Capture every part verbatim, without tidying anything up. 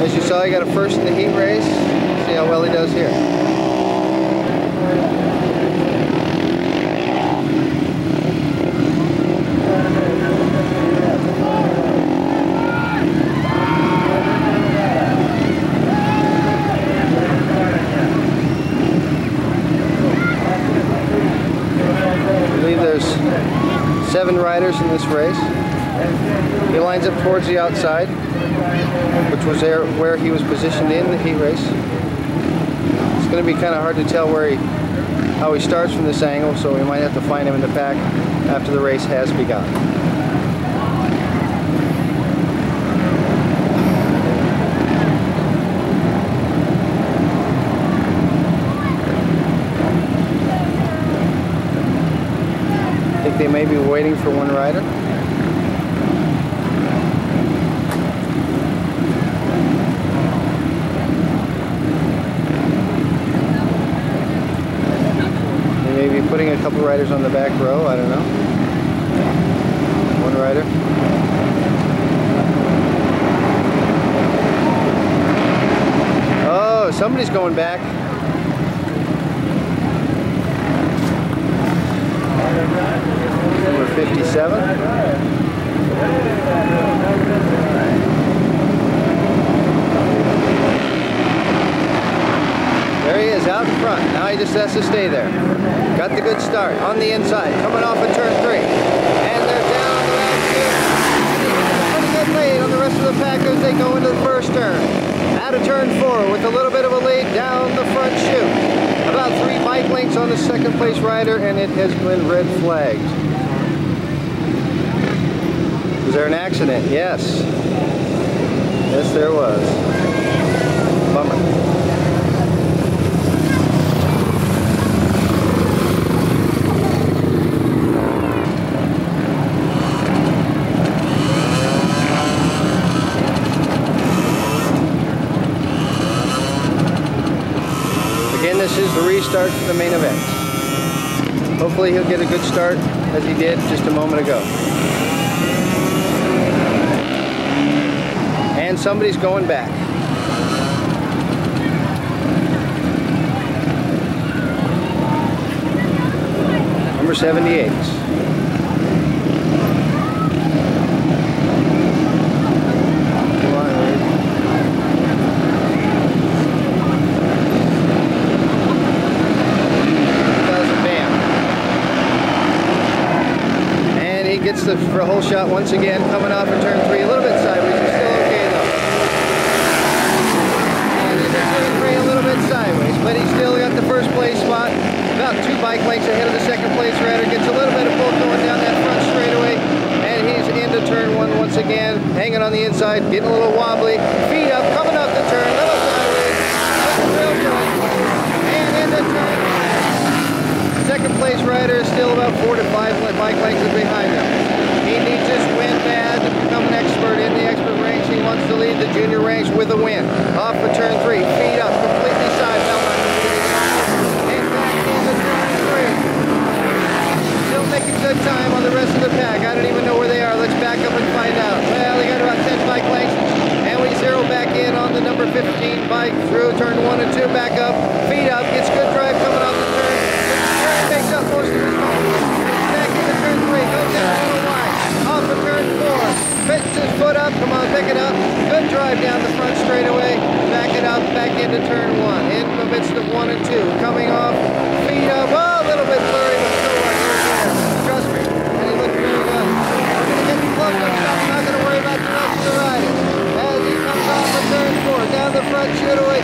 As you saw, he got a first in the heat race. See how well he does here. I believe there's seven riders in this race. He lines up towards the outside, which was there where he was positioned in the heat race. It's going to be kind of hard to tell where he, how he starts from this angle, so we might have to find him in the back after the race has begun. I think they may be waiting for one rider. Putting a couple riders on the back row, I don't know. One rider. Oh, somebody's going back. Number fifty-seven. There he is, out in front. Now he just has to stay there. Got the good start on the inside, coming off of turn three. And they're down the last gear. Pretty good lead on the rest of the pack as they go into the first turn. Out of turn four with a little bit of a lead down the front chute. About three bike lengths on the second place rider, and it has been red flagged. Was there an accident? Yes. Yes, there was. Bummer. This is the restart for the main event. Hopefully he'll get a good start as he did just a moment ago. And somebody's going back. Number seventy-eight. Gets the for a whole shot once again, coming off of turn three, a little bit sideways. It's still okay though. And into turn three, a little bit sideways, but he's still got the first place spot. About two bike lengths ahead of the second place rider. Gets a little bit of pull going down that front straightaway, and he's into turn one once again, hanging on the inside, getting a little wobbly. Feet up, coming up the turn, a little sideways, little turn, and into turn one. Second place rider is still about four to five bike lengths behind him. He needs this win bad to become an expert in the expert ranks. He wants to lead the junior ranks with a win. Off for turn three, feet up, completely side belt on the and back into turn three. Still making good time on the rest of the pack. I don't even know where they are. Let's back up and find out. Well, they got about ten bike lengths, and we zero back in on the number fifteen bike through turn one and two. Back up, feet up, gets good drive coming off the turn. Turn takes up most of the fits his foot up, come on, pick it up. Good drive down the front straightaway. Back it up, back into turn one. In the midst of one and two. Coming off, feet up. Oh, a little bit blurry, but so on your there. Trust me, and he looked really good. We're going to get the close up. I'm not going to worry about the rest of the riders. As he comes off of turn four, down the front straightaway,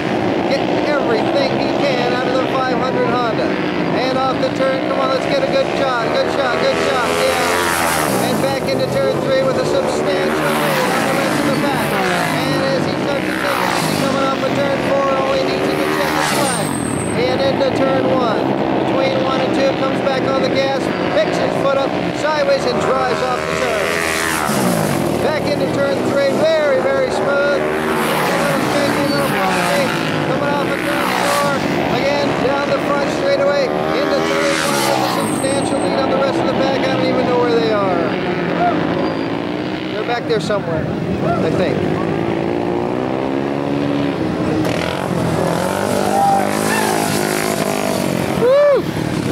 getting everything he can out of the five hundred Honda. And off the turn, come on, let's get a good shot. Good shot, good shot, yeah. And back into turn three with a substantial lead on the rest of the back. And as he tucks it up, he's coming off of turn four, only needs to check the flag. And into turn one. Between one and two, comes back on the gas, picks his foot up, sideways, and drives off the turn. Back into turn three, very, very smooth. Coming off of turn four, again, down the front straightaway, into turn one with a substantial lead on the rest of the back. I don't even know where they are. They're back there somewhere, I think. Woo!